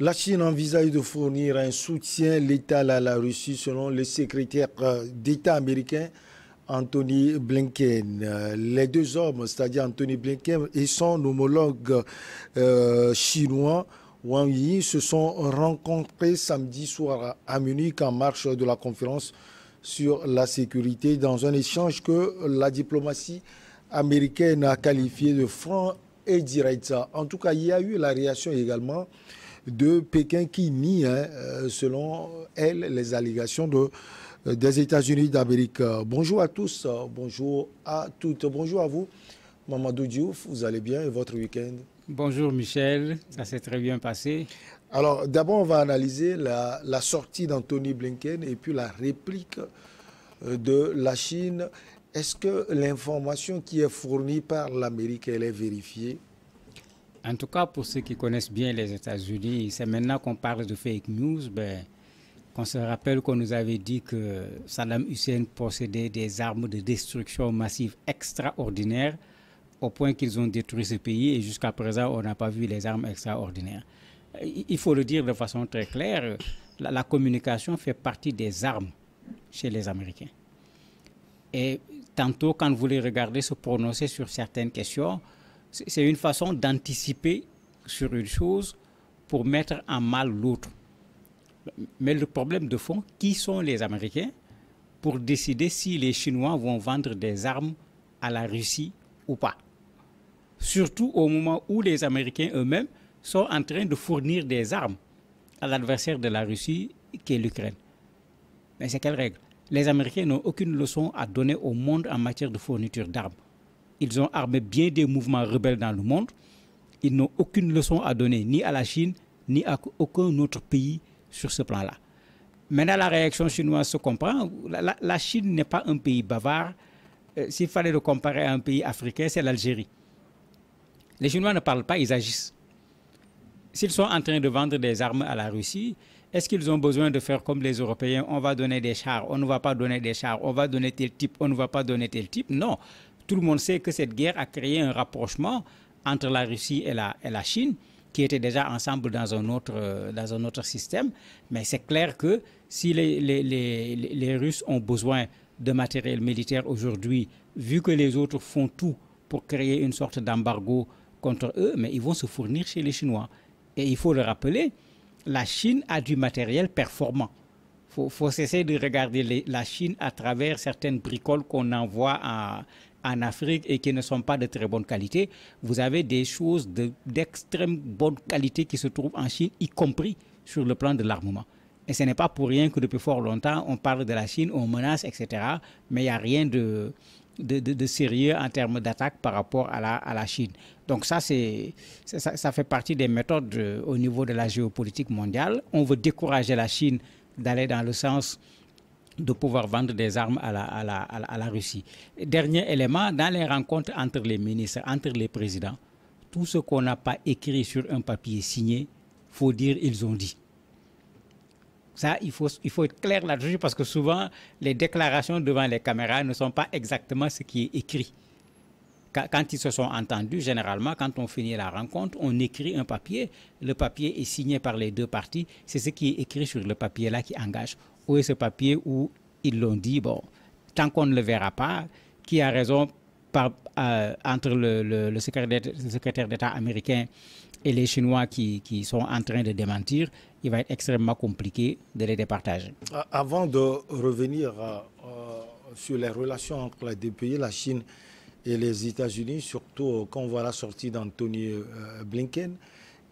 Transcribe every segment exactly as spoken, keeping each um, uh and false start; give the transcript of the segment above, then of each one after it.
La Chine envisage de fournir un soutien létal à la Russie, selon le secrétaire d'État américain Antony Blinken. Les deux hommes, c'est-à-dire Antony Blinken et son homologue euh, chinois, Wang Yi, se sont rencontrés samedi soir à Munich en marge de la conférence sur la sécurité, dans un échange que la diplomatie américaine a qualifié de franc et direct. En tout cas, il y a eu la réaction également de Pékin qui nie, hein, selon elle, les allégations de, des États-Unis d'Amérique. Bonjour à tous, bonjour à toutes, bonjour à vous. Mamadou Diouf, vous allez bien et votre week-end? Bonjour Michel, ça s'est très bien passé. Alors d'abord, on va analyser la, la sortie d'Antony Blinken et puis la réplique de la Chine. Est-ce que l'information qui est fournie par l'Amérique, elle est vérifiée? En tout cas, pour ceux qui connaissent bien les États-Unis, c'est maintenant qu'on parle de fake news, ben, qu'on se rappelle qu'on nous avait dit que Saddam Hussein possédait des armes de destruction massive extraordinaires, au point qu'ils ont détruit ce pays, et jusqu'à présent, on n'a pas vu les armes extraordinaires. Il faut le dire de façon très claire, la, la communication fait partie des armes chez les Américains. Et tantôt, quand vous les regardez se prononcer sur certaines questions, c'est une façon d'anticiper sur une chose pour mettre en mal l'autre. Mais le problème de fond, qui sont les Américains pour décider si les Chinois vont vendre des armes à la Russie ou pas? Surtout au moment où les Américains eux-mêmes sont en train de fournir des armes à l'adversaire de la Russie, qui est l'Ukraine. Mais c'est quelle règle? Les Américains n'ont aucune leçon à donner au monde en matière de fourniture d'armes. Ils ont armé bien des mouvements rebelles dans le monde. Ils n'ont aucune leçon à donner ni à la Chine, ni à aucun autre pays sur ce plan-là. Maintenant, la réaction chinoise se comprend. La, la, la Chine n'est pas un pays bavard. Euh, S'il fallait le comparer à un pays africain, c'est l'Algérie. Les Chinois ne parlent pas, ils agissent. S'ils sont en train de vendre des armes à la Russie, est-ce qu'ils ont besoin de faire comme les Européens? On va donner des chars, on ne va pas donner des chars, on va donner tel type, on ne va pas donner tel type. Non. Tout le monde sait que cette guerre a créé un rapprochement entre la Russie et la, et la Chine, qui étaient déjà ensemble dans un autre, dans un autre système. Mais c'est clair que si les, les, les, les Russes ont besoin de matériel militaire aujourd'hui, vu que les autres font tout pour créer une sorte d'embargo contre eux, mais ils vont se fournir chez les Chinois. Et il faut le rappeler, la Chine a du matériel performant. Il faut, faut cesser de regarder les, la Chine à travers certaines bricoles qu'on envoie à... en Afrique et qui ne sont pas de très bonne qualité. Vous avez des choses d'extrême de, bonne qualité qui se trouvent en Chine, y compris sur le plan de l'armement. Et ce n'est pas pour rien que depuis fort longtemps, on parle de la Chine, on menace, et cetera. Mais il n'y a rien de, de, de, de sérieux en termes d'attaque par rapport à la, à la Chine. Donc ça, c'est, ça, ça fait partie des méthodes au niveau de la géopolitique mondiale. On veut décourager la Chine d'aller dans le sens de pouvoir vendre des armes à la, à la, à la Russie. Dernier élément, dans les rencontres entre les ministres, entre les présidents, tout ce qu'on n'a pas écrit sur un papier signé, faut dire ils ont dit. Ça, il faut, il faut être clair là-dessus parce que souvent, les déclarations devant les caméras ne sont pas exactement ce qui est écrit. Quand ils se sont entendus, généralement, quand on finit la rencontre, on écrit un papier. Le papier est signé par les deux parties. C'est ce qui est écrit sur le papier-là qui engage. Où est ce papier où ils l'ont dit, bon, tant qu'on ne le verra pas, qui a raison par, euh, entre le, le, le secrétaire d'État américain et les Chinois qui, qui sont en train de démentir, il va être extrêmement compliqué de les départager. Avant de revenir euh, sur les relations entre les deux pays, la Chine et les États-Unis, surtout quand on voit la sortie d'Antony Blinken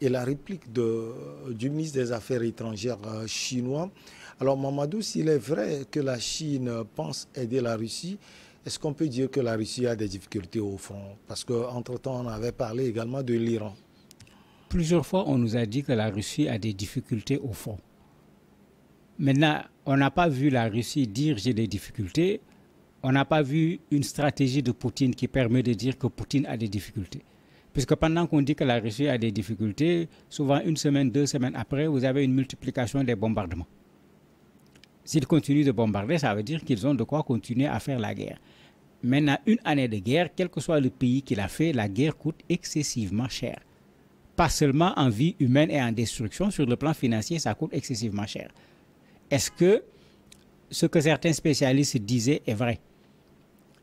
et la réplique de, du ministre des Affaires étrangères chinois. Alors Mamadou, s'il est vrai que la Chine pense aider la Russie, est-ce qu'on peut dire que la Russie a des difficultés au front? Parce qu'entre-temps, on avait parlé également de l'Iran. Plusieurs fois, on nous a dit que la Russie a des difficultés au front. Maintenant, on n'a pas vu la Russie dire « j'ai des difficultés ». On n'a pas vu une stratégie de Poutine qui permet de dire que Poutine a des difficultés. Puisque pendant qu'on dit que la Russie a des difficultés, souvent une semaine, deux semaines après, vous avez une multiplication des bombardements. S'ils continuent de bombarder, ça veut dire qu'ils ont de quoi continuer à faire la guerre. Maintenant, une année de guerre, quel que soit le pays qui l'a fait, la guerre coûte excessivement cher. pas seulement en vie humaine et en destruction, sur le plan financier, ça coûte excessivement cher. Est-ce que ce que certains spécialistes disaient est vrai?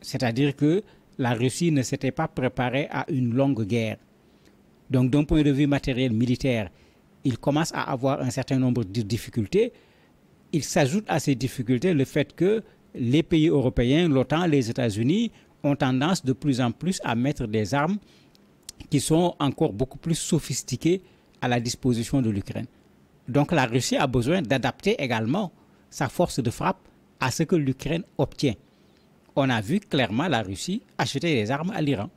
C'est-à-dire que la Russie ne s'était pas préparée à une longue guerre. Donc d'un point de vue matériel militaire, il commence à avoir un certain nombre de difficultés. Il s'ajoute à ces difficultés le fait que les pays européens, l'OTAN, les États-Unis ont tendance de plus en plus à mettre des armes qui sont encore beaucoup plus sophistiquées à la disposition de l'Ukraine. Donc la Russie a besoin d'adapter également sa force de frappe à ce que l'Ukraine obtient. On a vu clairement la Russie acheter des armes à l'Iran.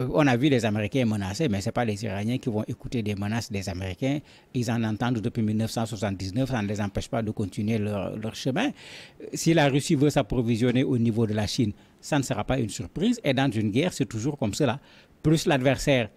On a vu les Américains menacés, mais ce n'est pas les Iraniens qui vont écouter des menaces des Américains. Ils en entendent depuis mille neuf cent soixante-dix-neuf, ça ne les empêche pas de continuer leur, leur chemin. Si la Russie veut s'approvisionner au niveau de la Chine, ça ne sera pas une surprise. Et dans une guerre, c'est toujours comme cela. Plus l'adversaire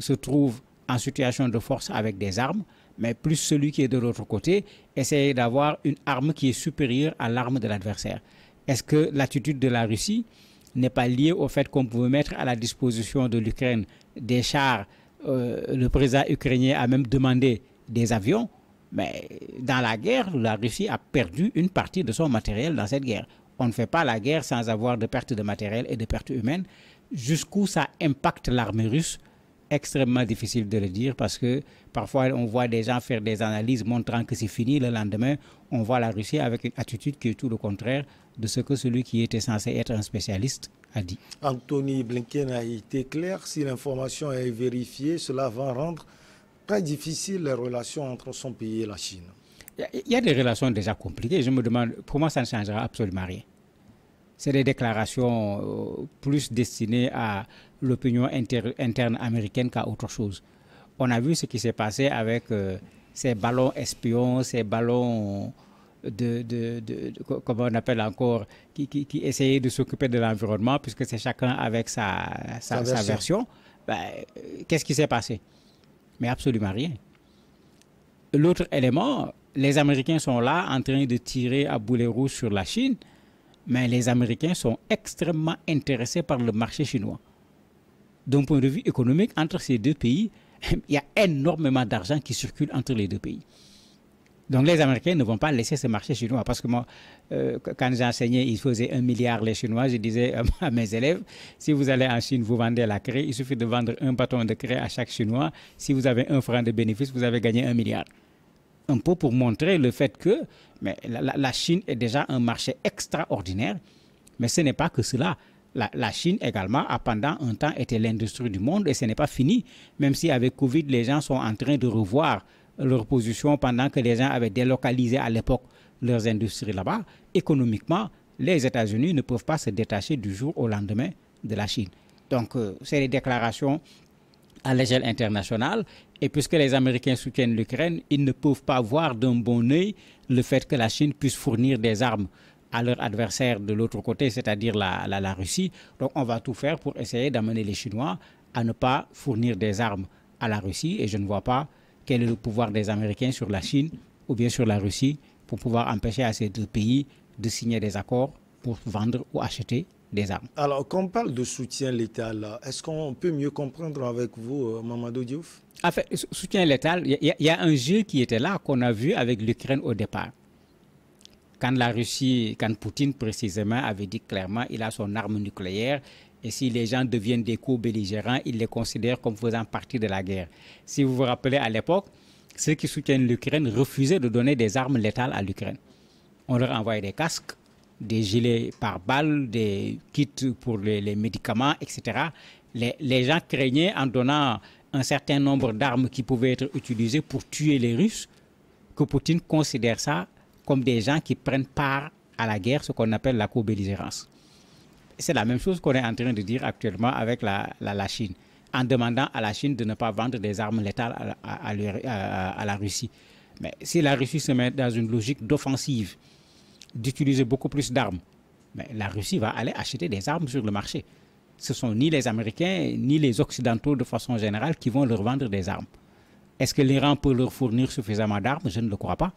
se trouve en situation de force avec des armes, mais plus celui qui est de l'autre côté essaie d'avoir une arme qui est supérieure à l'arme de l'adversaire. Est-ce que l'attitude de la Russie n'est pas liée au fait qu'on pouvait mettre à la disposition de l'Ukraine des chars? Euh, le président ukrainien a même demandé des avions, mais dans la guerre, la Russie a perdu une partie de son matériel dans cette guerre. On ne fait pas la guerre sans avoir de perte de matériel et de perte humaine. Jusqu'où ça impacte l'armée russe? Extrêmement difficile de le dire, parce que parfois on voit des gens faire des analyses montrant que c'est fini. Le lendemain, on voit la Russie avec une attitude qui est tout le contraire de ce que celui qui était censé être un spécialiste a dit. Antony Blinken a été clair. Si l'information est vérifiée, cela va rendre très difficile les relations entre son pays et la Chine. Il y a des relations déjà compliquées. Je me demande, pour moi, ça ne changera absolument rien. C'est des déclarations plus destinées à l'opinion inter, interne américaine qu'à autre chose. On a vu ce qui s'est passé avec euh, ces ballons espions, ces ballons de, de, de, de comment on appelle encore, qui, qui, qui essayaient de s'occuper de l'environnement, puisque c'est chacun avec sa, sa, sa version. Sa version. Ben, qu'est-ce qui s'est passé? Mais absolument rien. L'autre élément, les Américains sont là en train de tirer à boulet rouge sur la Chine. Mais les Américains sont extrêmement intéressés par le marché chinois. D'un point de vue économique, entre ces deux pays, il y a énormément d'argent qui circule entre les deux pays. Donc les Américains ne vont pas laisser ce marché chinois. Parce que moi, euh, quand j'enseignais, ils faisaient un milliard les Chinois. Je disais euh, à mes élèves, si vous allez en Chine, vous vendez la craie. Il suffit de vendre un bâton de craie à chaque Chinois. Si vous avez un franc de bénéfice, vous avez gagné un milliard. Un peu pour montrer le fait que mais la, la, la Chine est déjà un marché extraordinaire, mais ce n'est pas que cela. La, la Chine également a pendant un temps été l'industrie du monde et ce n'est pas fini, même si avec Covid, les gens sont en train de revoir leur position pendant que les gens avaient délocalisé à l'époque leurs industries là-bas. Économiquement, les États-Unis ne peuvent pas se détacher du jour au lendemain de la Chine. Donc, euh, c'est les déclarations à l'échelle internationale. Et puisque les Américains soutiennent l'Ukraine, ils ne peuvent pas voir d'un bon œil le fait que la Chine puisse fournir des armes à leur adversaire de l'autre côté, c'est-à-dire la, la, la Russie. Donc on va tout faire pour essayer d'amener les Chinois à ne pas fournir des armes à la Russie. Et je ne vois pas quel est le pouvoir des Américains sur la Chine ou bien sur la Russie pour pouvoir empêcher à ces deux pays de signer des accords pour vendre ou acheter des armes. Alors, quand on parle de soutien létal, est-ce qu'on peut mieux comprendre avec vous, Mamadou Diouf? En fait, soutien létal, il y, y a un jeu qui était là, qu'on a vu avec l'Ukraine au départ. Quand la Russie, quand Poutine précisément avait dit clairement qu'il a son arme nucléaire, et si les gens deviennent des co-belligérants, il les considère comme faisant partie de la guerre. Si vous vous rappelez, à l'époque, ceux qui soutiennent l'Ukraine refusaient de donner des armes létales à l'Ukraine. On leur envoyait des casques, des gilets par balles, des kits pour les, les médicaments, et cetera. Les, les gens craignaient, en donnant un certain nombre d'armes qui pouvaient être utilisées pour tuer les Russes, que Poutine considère ça comme des gens qui prennent part à la guerre, ce qu'on appelle la co-belligérance. C'est la même chose qu'on est en train de dire actuellement avec la, la, la Chine, en demandant à la Chine de ne pas vendre des armes létales à, à, à, à la Russie. Mais si la Russie se met dans une logique d'offensive, d'utiliser beaucoup plus d'armes, mais la Russie va aller acheter des armes sur le marché. Ce ne sont ni les Américains, ni les Occidentaux de façon générale qui vont leur vendre des armes. Est-ce que l'Iran peut leur fournir suffisamment d'armes? Je ne le crois pas.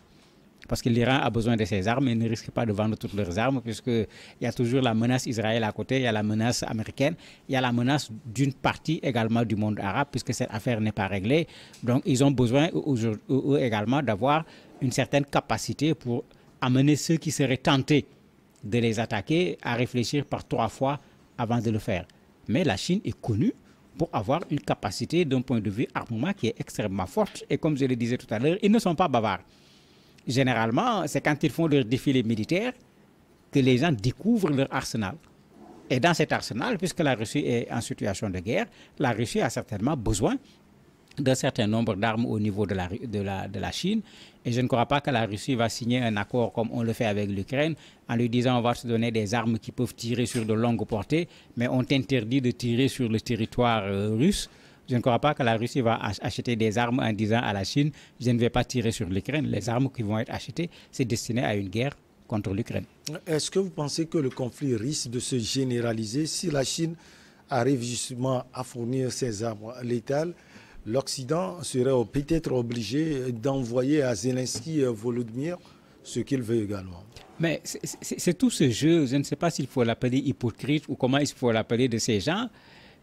parce que l'Iran a besoin de ses armes et ne risque pas de vendre toutes leurs armes, puisqu'il y a toujours la menace israélienne à côté, il y a la menace américaine, il y a la menace d'une partie également du monde arabe, puisque cette affaire n'est pas réglée. Donc ils ont besoin eux, eux, également d'avoir une certaine capacité pour amener ceux qui seraient tentés de les attaquer à réfléchir par trois fois avant de le faire. Mais la Chine est connue pour avoir une capacité d'un point de vue armement qui est extrêmement forte. Et comme je le disais tout à l'heure, ils ne sont pas bavards. Généralement, c'est quand ils font leur défilé militaire que les gens découvrent leur arsenal. Et dans cet arsenal, puisque la Russie est en situation de guerre, la Russie a certainement besoin d'un certain nombre d'armes au niveau de la, de, la, de la Chine. Et je ne crois pas que la Russie va signer un accord comme on le fait avec l'Ukraine en lui disant on va se donner des armes qui peuvent tirer sur de longues portées, mais on t'interdit de tirer sur le territoire euh, russe. Je ne crois pas que la Russie va acheter des armes en disant à la Chine je ne vais pas tirer sur l'Ukraine. Les armes qui vont être achetées, c'est destiné à une guerre contre l'Ukraine. Est-ce que vous pensez que le conflit risque de se généraliser si la Chine arrive justement à fournir ces armes létales? L'Occident serait peut-être obligé d'envoyer à Zelensky et Volodymyr ce qu'il veut également. Mais c'est tout ce jeu, je ne sais pas s'il faut l'appeler hypocrite ou comment il faut l'appeler de ces gens.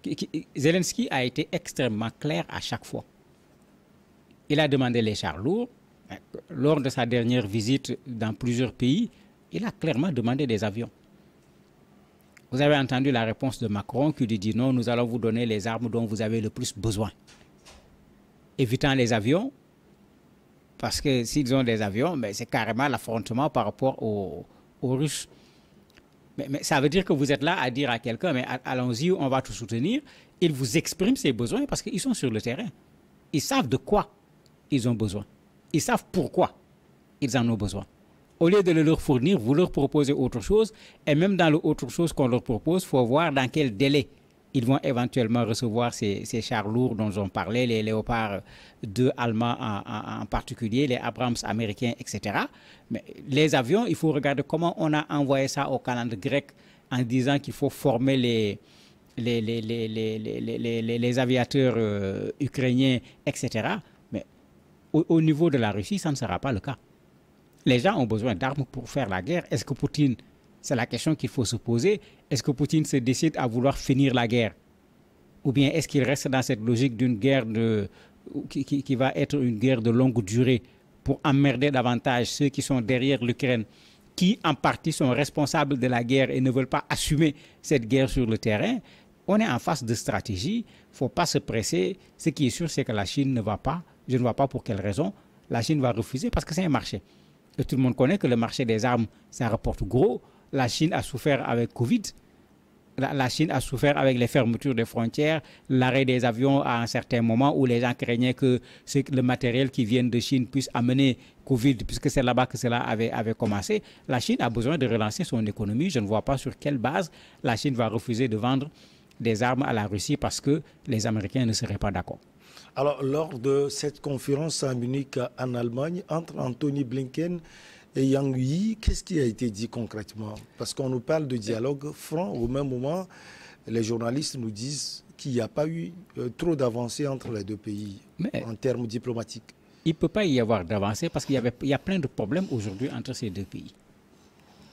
Qui, qui, Zelensky a été extrêmement clair à chaque fois. Il a demandé les chars lourds. Lors de sa dernière visite dans plusieurs pays, il a clairement demandé des avions. Vous avez entendu la réponse de Macron qui lui dit non, nous allons vous donner les armes dont vous avez le plus besoin. Évitant les avions, parce que s'ils ont des avions, ben c'est carrément l'affrontement par rapport aux, aux Russes. Mais, mais ça veut dire que vous êtes là à dire à quelqu'un, mais allons-y, on va tout soutenir. Ils vous expriment ces besoins parce qu'ils sont sur le terrain. Ils savent de quoi ils ont besoin. Ils savent pourquoi ils en ont besoin. Au lieu de le leur fournir, vous leur proposez autre chose. Et même dans le autre chose qu'on leur propose, il faut voir dans quel délai ils vont éventuellement recevoir ces, ces chars lourds dont on parlait, les Léopards deux allemands en, en, en particulier, les Abrams américains, et cetera. Mais les avions, il faut regarder comment on a envoyé ça au calendrier grec en disant qu'il faut former les, les, les, les, les, les, les, les, les aviateurs euh, ukrainiens, et cetera. Mais au, au niveau de la Russie, ça ne sera pas le cas. Les gens ont besoin d'armes pour faire la guerre. Est-ce que Poutine... C'est la question qu'il faut se poser. Est-ce que Poutine se décide à vouloir finir la guerre? Ou bien est-ce qu'il reste dans cette logique d'une guerre de, qui, qui, qui va être une guerre de longue durée pour emmerder davantage ceux qui sont derrière l'Ukraine, qui en partie sont responsables de la guerre et ne veulent pas assumer cette guerre sur le terrain? On est en face de stratégie. Il ne faut pas se presser. Ce qui est sûr, c'est que la Chine ne va pas. Je ne vois pas pour quelle raison. La Chine va refuser parce que c'est un marché. Et tout le monde connaît que le marché des armes, ça rapporte gros. La Chine a souffert avec Covid, la, la Chine a souffert avec les fermetures des frontières, l'arrêt des avions à un certain moment où les gens craignaient que le matériel qui vient de Chine puisse amener Covid, puisque c'est là-bas que cela avait, avait commencé. La Chine a besoin de relancer son économie. Je ne vois pas sur quelle base la Chine va refuser de vendre des armes à la Russie parce que les Américains ne seraient pas d'accord. Alors, lors de cette conférence à Munich en Allemagne, entre Antony Blinken et Wang Yi, qu'est-ce qui a été dit concrètement? Parce qu'on nous parle de dialogue franc. Au même moment, les journalistes nous disent qu'il n'y a pas eu euh, trop d'avancées entre les deux pays mais en termes diplomatiques. Il ne peut pas y avoir d'avancées parce qu'il y avait, il y a plein de problèmes aujourd'hui entre ces deux pays.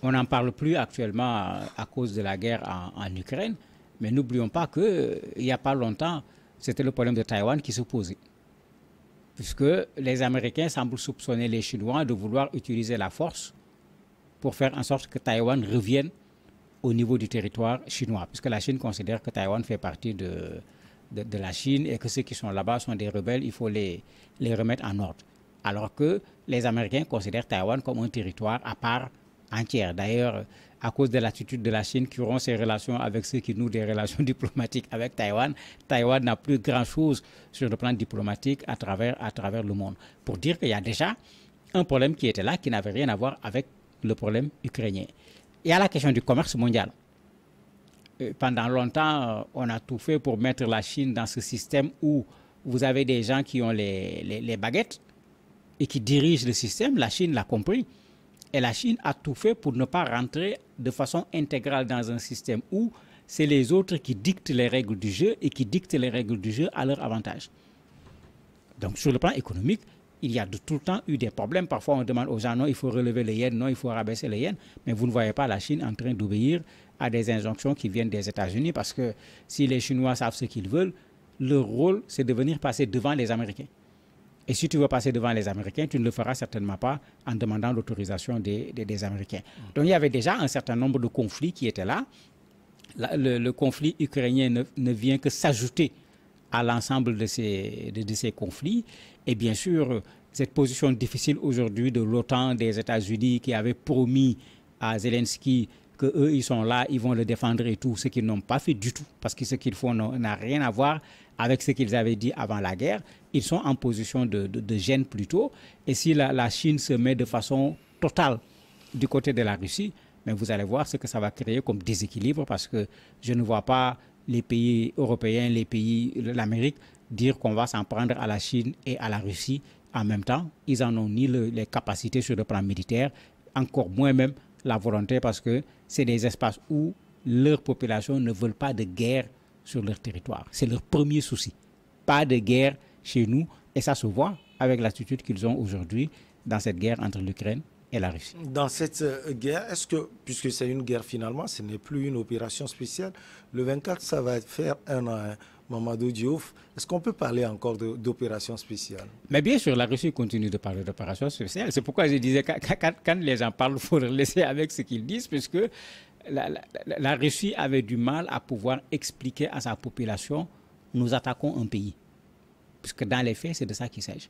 On n'en parle plus actuellement à cause de la guerre en, en Ukraine, mais n'oublions pas qu'il euh, n'y a pas longtemps, c'était le problème de Taïwan qui se posait. Puisque les Américains semblent soupçonner les Chinois de vouloir utiliser la force pour faire en sorte que Taïwan revienne au niveau du territoire chinois. Puisque la Chine considère que Taïwan fait partie de, de, de la Chine et que ceux qui sont là-bas sont des rebelles, il faut les, les remettre en ordre. Alors que les Américains considèrent Taïwan comme un territoire à part entière. D'ailleurs, à cause de l'attitude de la Chine qui auront ses relations avec ceux qui nouent des relations diplomatiques avec Taïwan, Taïwan n'a plus grand-chose sur le plan diplomatique à travers, à travers le monde. Pour dire qu'il y a déjà un problème qui était là, qui n'avait rien à voir avec le problème ukrainien. Il y a la question du commerce mondial. Pendant longtemps, on a tout fait pour mettre la Chine dans ce système où vous avez des gens qui ont les, les, les baguettes et qui dirigent le système. La Chine l'a compris. Et la Chine a tout fait pour ne pas rentrer de façon intégrale dans un système où c'est les autres qui dictent les règles du jeu et qui dictent les règles du jeu à leur avantage. Donc sur le plan économique, il y a de tout le temps eu des problèmes. Parfois, on demande aux gens, non, il faut relever les yens, non, il faut rabaisser les yens. Mais vous ne voyez pas la Chine en train d'obéir à des injonctions qui viennent des États-Unis, parce que si les Chinois savent ce qu'ils veulent, leur rôle, c'est de venir passer devant les Américains. Et si tu veux passer devant les Américains, tu ne le feras certainement pas en demandant l'autorisation des, des, des Américains. Donc, il y avait déjà un certain nombre de conflits qui étaient là. La, le, le conflit ukrainien ne, ne vient que s'ajouter à l'ensemble de ces, de, de ces conflits. Et bien sûr, cette position difficile aujourd'hui de l'OTAN, des États-Unis, qui avait promis à Zelensky qu'eux, ils sont là, ils vont le défendre et tout, ce qu'ils n'ont pas fait du tout, parce que ce qu'ils font n'a rien à voir avec ce qu'ils avaient dit avant la guerre. Ils sont en position de, de, de gêne plutôt. Et si la, la Chine se met de façon totale du côté de la Russie, mais vous allez voir ce que ça va créer comme déséquilibre, parce que je ne vois pas les pays européens, les pays de l'Amérique dire qu'on va s'en prendre à la Chine et à la Russie en même temps. Ils n'en ont ni le, les capacités sur le plan militaire, encore moins même la volonté, parce que c'est des espaces où leurs populations ne veulent pas de guerre sur leur territoire. C'est leur premier souci. Pas de guerre chez nous. Et ça se voit avec l'attitude qu'ils ont aujourd'hui dans cette guerre entre l'Ukraine et la Russie. Dans cette guerre, est-ce que, puisque c'est une guerre finalement, ce n'est plus une opération spéciale, le vingt-quatre, ça va faire un an, hein, Mamadou Diouf, est-ce qu'on peut parler encore d'opération spéciale? Mais bien sûr, la Russie continue de parler d'opération spéciale. C'est pourquoi je disais que quand les gens parlent, il faut les laisser avec ce qu'ils disent, puisque la, la, la Russie avait du mal à pouvoir expliquer à sa population « nous attaquons un pays ». Puisque dans les faits, c'est de ça qu'il s'agit.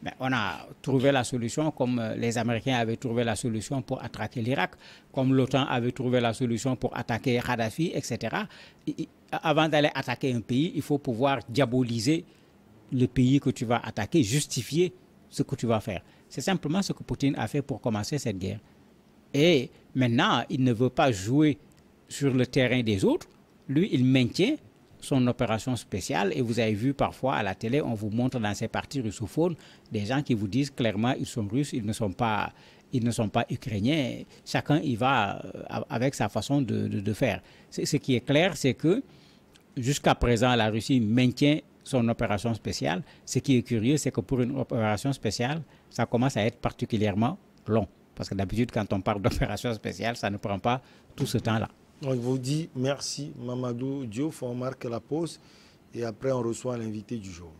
Ben, on a trouvé la solution comme les Américains avaient trouvé la solution pour attaquer l'Irak, comme l'OTAN avait trouvé la solution pour attaquer Gaddafi, et cetera. Et avant d'aller attaquer un pays, il faut pouvoir diaboliser le pays que tu vas attaquer, justifier ce que tu vas faire. C'est simplement ce que Poutine a fait pour commencer cette guerre. Et maintenant, il ne veut pas jouer sur le terrain des autres. Lui, il maintient son opération spéciale, et vous avez vu parfois à la télé, on vous montre dans ces parties russophones des gens qui vous disent clairement ils sont russes, ils ne sont pas, ils ne sont pas ukrainiens, chacun y va avec sa façon de, de, de faire. Ce qui est clair, c'est que jusqu'à présent, la Russie maintient son opération spéciale. Ce qui est curieux, c'est que pour une opération spéciale, ça commence à être particulièrement long, parce que d'habitude, quand on parle d'opération spéciale, ça ne prend pas tout ce temps-là. On vous dit merci, Mamadou Diouf. On marque la pause et après on reçoit l'invité du jour.